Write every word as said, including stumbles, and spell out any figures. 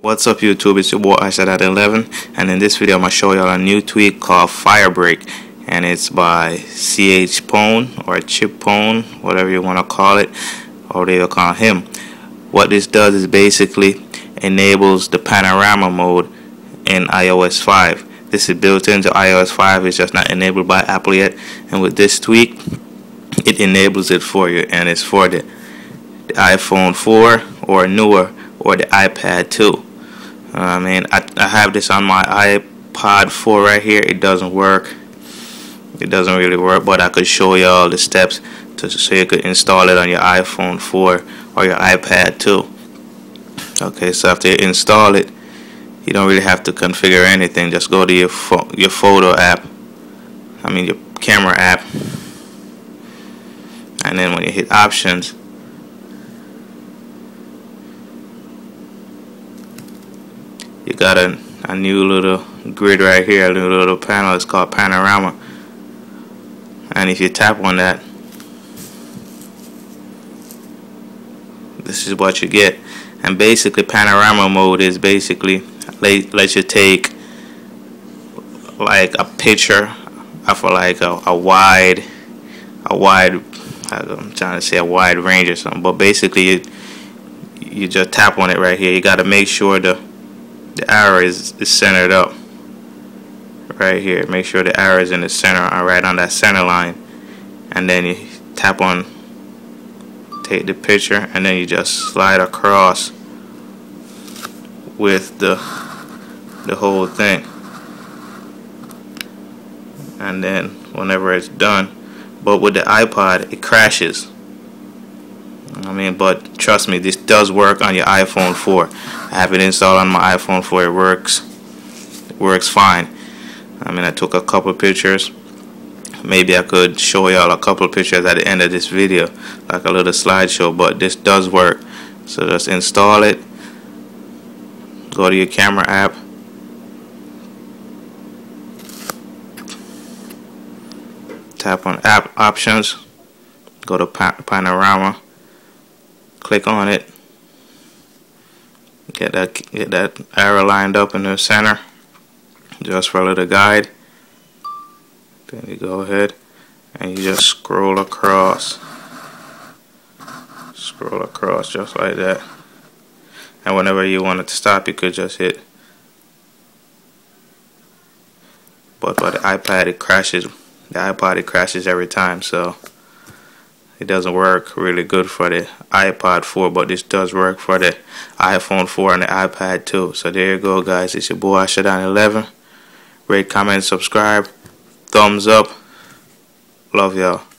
What's up YouTube, it's your boy i said at eleven, and in this video I'm going to show y'all a new tweak called Firebreak, and it's by chpwn or chpwn, whatever you want to call it, or they'll call him. What this does is basically enables the panorama mode in i O S five. This is built into i O S five, it's just not enabled by Apple yet, and with this tweak it enables it for you, and it's for the, the iPhone four or newer or the iPad two. I mean, I, I have this on my iPod four right here. It doesn't work. It doesn't really work, but I could show you all the steps to so you could install it on your iPhone four or your iPad two. Okay, so after you install it, you don't really have to configure anything. Just go to your fo your photo app. I mean your camera app, and then when you hit options, you got a, a new little grid right here, a new little panel. It's called Panorama. And if you tap on that, this is what you get. And basically, Panorama mode is basically let, let you take like a picture of like a, a wide, a wide. I'm trying to say a wide range or something. But basically, you you just tap on it right here. You got to make sure the The arrow is, is centered up right here. Make sure the arrow is in the center, right on that center line, and then you tap on, take the picture, and then you just slide across with the the whole thing. And then whenever it's done, but with the iPod it crashes. I mean, but trust me, this does work on your iPhone four. I have it installed on my iPhone four. It works, it works fine. I mean, I took a couple pictures. Maybe I could show y'all a couple pictures at the end of this video, like a little slideshow. But this does work. So just install it. Go to your camera app. Tap on App Options. Go to pa Panorama. Click on it. Get that get that arrow lined up in the center, just for a little guide. Then you go ahead and you just scroll across, scroll across just like that. And whenever you want it to stop, you could just hit. But for the iPad, it crashes. The iPod it crashes every time, so it doesn't work really good for the iPod four, but this does work for the iPhone four and the iPad two. So there you go, guys. It's your boy i said at eleven. Rate, comment, subscribe, thumbs up. Love y'all.